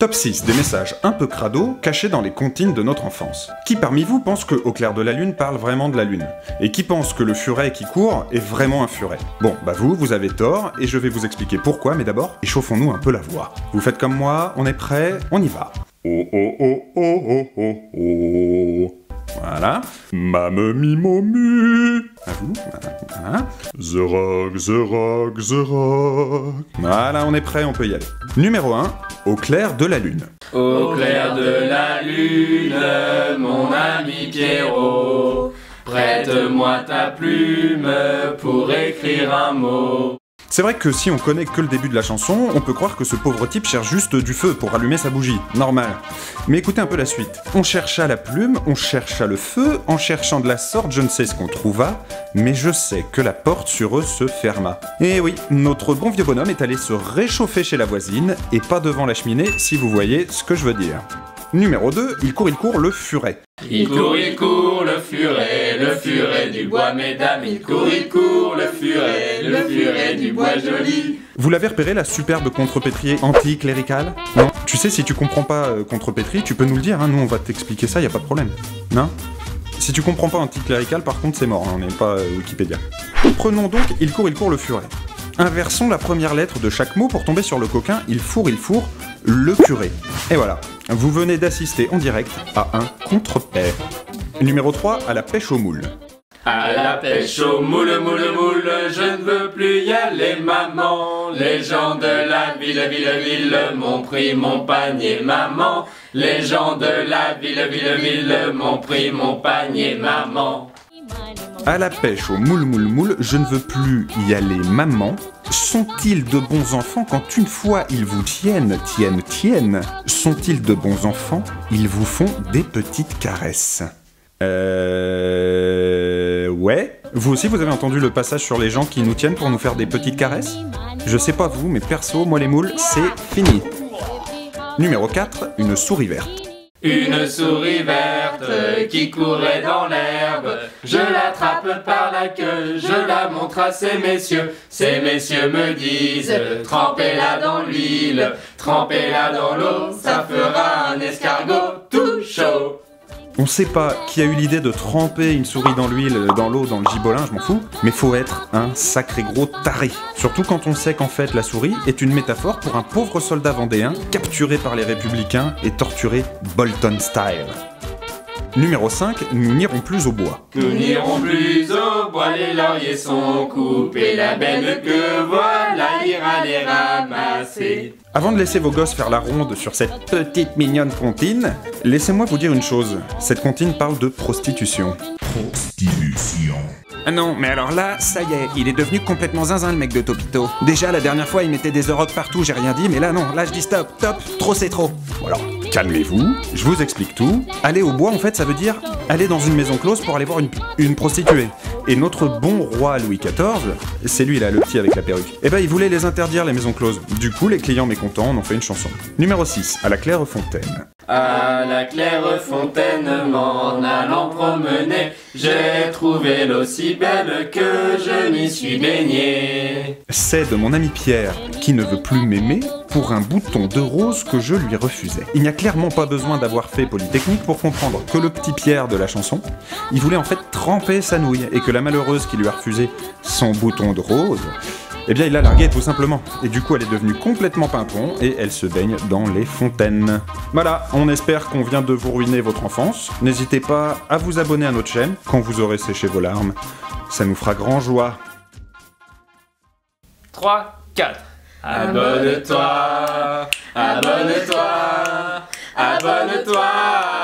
Top 6 des messages un peu crado cachés dans les comptines de notre enfance. Qui parmi vous pense que Au clair de la lune parle vraiment de la lune? Et qui pense que le furet qui court est vraiment un furet? Bon, bah vous avez tort, et je vais vous expliquer pourquoi, mais d'abord, échauffons-nous un peu la voix. Vous faites comme moi, on est prêt, on y va. Oh oh oh oh oh oh oh. Voilà. Mamma mia mu. À vous. Voilà. The rock, the rock, the rock. Voilà, on est prêt, on peut y aller. Numéro 1. Au clair de la lune. Au clair de la lune, mon ami Pierrot, prête-moi ta plume pour écrire un mot. C'est vrai que si on connaît que le début de la chanson, on peut croire que ce pauvre type cherche juste du feu pour allumer sa bougie, normal. Mais écoutez un peu la suite. On chercha la plume, on chercha le feu, en cherchant de la sorte je ne sais ce qu'on trouva, mais je sais que la porte sur eux se ferma. Et oui, notre bon vieux bonhomme est allé se réchauffer chez la voisine, et pas devant la cheminée si vous voyez ce que je veux dire. Numéro 2, il court le furet. Il court le furet du bois, mesdames. Il court le furet du bois joli. Vous l'avez repéré, la superbe contrepétrier anti-cléricale? Non. Tu sais, si tu comprends pas contrepétrie, tu peux nous le dire, hein, nous on va t'expliquer ça, y a pas de problème. Non? Si tu comprends pas anti-clérical, par contre c'est mort, hein, on n'est pas Wikipédia. Prenons donc il court le furet. Inversons la première lettre de chaque mot pour tomber sur le coquin, il fourre, le curé. Et voilà, vous venez d'assister en direct à un contre-pair. Numéro 3, à la pêche aux moules. À la pêche aux moules, moules, moules, je ne veux plus y aller, maman. Les gens de la ville, ville, ville m'ont pris mon panier, maman. Les gens de la ville, ville, ville m'ont pris mon panier, maman. À la pêche au moule moule moule, je ne veux plus y aller maman. Sont-ils de bons enfants quand une fois ils vous tiennent, tiennent, tiennent? Sont-ils de bons enfants? Ils vous font des petites caresses. Ouais. Vous aussi vous avez entendu le passage sur les gens qui nous tiennent pour nous faire des petites caresses? Je sais pas vous, mais perso, moi les moules, c'est fini. Numéro 4, une souris verte. Une souris verte qui courait dans l'herbe, je l'attrape par la queue, je la montre à ces messieurs me disent, trempez-la dans l'huile, trempez-la dans l'eau, ça fera un escargot tout chaud. On sait pas qui a eu l'idée de tremper une souris dans l'huile, dans l'eau, dans le gibolin, je m'en fous, mais faut être un sacré gros taré. Surtout quand on sait qu'en fait la souris est une métaphore pour un pauvre soldat vendéen capturé par les républicains et torturé Bolton style. Numéro 5, nous n'irons plus au bois. Nous n'irons plus au bois, les lauriers sont coupés, la belle que voilà ira les ramasser. Avant de laisser vos gosses faire la ronde sur cette petite mignonne comptine, laissez-moi vous dire une chose, cette comptine parle de prostitution. Prostitution. Ah non, mais alors là, ça y est, il est devenu complètement zinzin le mec de Topito. Déjà, la dernière fois, il mettait des eurocs partout, j'ai rien dit, mais là non, là je dis stop, top, trop c'est trop. Voilà. Calmez-vous, je vous explique tout. Aller au bois, en fait, ça veut dire aller dans une maison close pour aller voir une prostituée. Et notre bon roi Louis XIV, c'est lui là, le petit avec la perruque, eh ben il voulait les interdire les maisons closes. Du coup, les clients mécontents en ont fait une chanson. Numéro 6, à la Clairefontaine. À la Clairefontaine, m'en allant promener, j'ai trouvé l'eau si belle que je m'y suis baigné. C'est de mon ami Pierre, qui ne veut plus m'aimer, pour un bouton de rose que je lui refusais. Il n'y a clairement pas besoin d'avoir fait Polytechnique pour comprendre que le petit Pierre de la chanson, il voulait en fait tremper sa nouille, et que la malheureuse qui lui a refusé son bouton de rose, eh bien il l'a larguée tout simplement. Et du coup elle est devenue complètement pimpon, et elle se baigne dans les fontaines. Voilà, on espère qu'on vient de vous ruiner votre enfance. N'hésitez pas à vous abonner à notre chaîne quand vous aurez séché vos larmes. Ça nous fera grand joie. 3, 4. Abonne-toi, abonne-toi, abonne-toi.